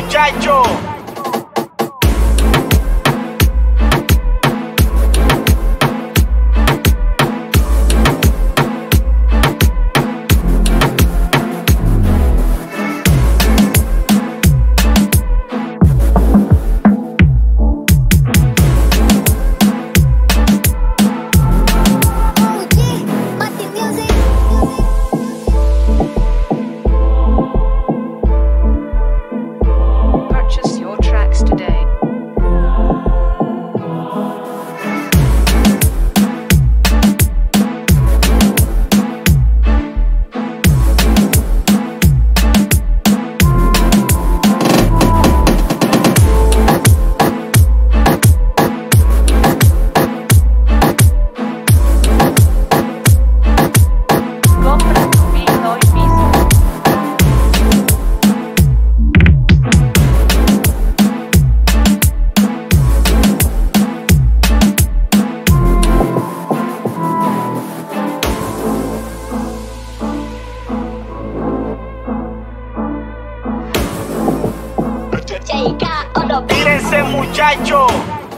muchacho. Mírense, muchacho.